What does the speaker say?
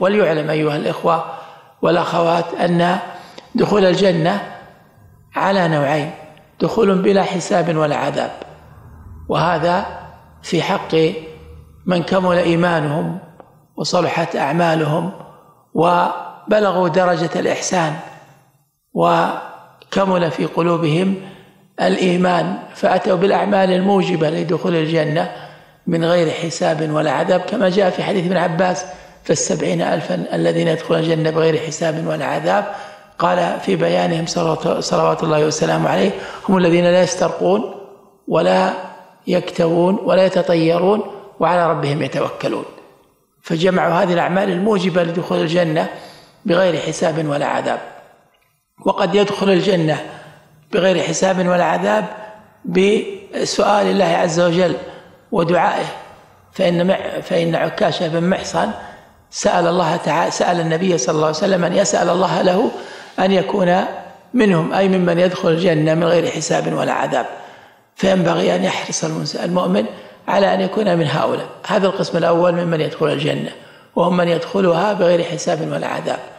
وليعلم أيها الإخوة والأخوات أن دخول الجنة على نوعين: دخول بلا حساب ولا عذاب، وهذا في حق من كمل إيمانهم وصلحت أعمالهم وبلغوا درجة الإحسان وكمل في قلوبهم الإيمان، فأتوا بالأعمال الموجبة لدخول الجنة من غير حساب ولا عذاب، كما جاء في حديث ابن عباس: فالسبعين ألفا الذين يدخلون الجنة بغير حساب ولا عذاب. قال في بيانهم صلوات الله وسلامه عليه: هم الذين لا يسترقون ولا يكتوون ولا يتطيرون وعلى ربهم يتوكلون. فجمعوا هذه الأعمال الموجبة لدخول الجنة بغير حساب ولا عذاب. وقد يدخل الجنة بغير حساب ولا عذاب بسؤال الله عز وجل ودعائه، فإن عكاشة بن محصن سأل النبي صلى الله عليه وسلم أن يسأل الله له أن يكون منهم، أي ممن يدخل الجنة من غير حساب ولا عذاب. فينبغي أن يحرص المؤمن على أن يكون من هؤلاء. هذا القسم الأول ممن يدخل الجنة، وهم من يدخلها بغير حساب ولا عذاب.